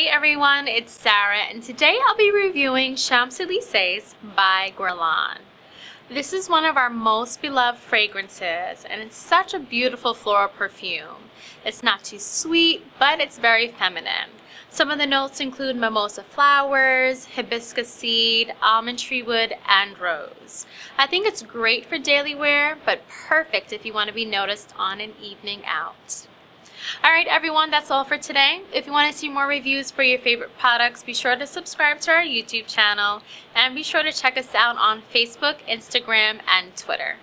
Hey everyone, it's Sarah, and today I'll be reviewing Champs Elysees by Guerlain. This is one of our most beloved fragrances, and it's such a beautiful floral perfume. It's not too sweet, but it's very feminine. Some of the notes include mimosa flowers, hibiscus seed, almond tree wood, and rose. I think it's great for daily wear, but perfect if you want to be noticed on an evening out. Alright everyone, that's all for today. If you want to see more reviews for your favorite products, be sure to subscribe to our YouTube channel and be sure to check us out on Facebook, Instagram, and Twitter.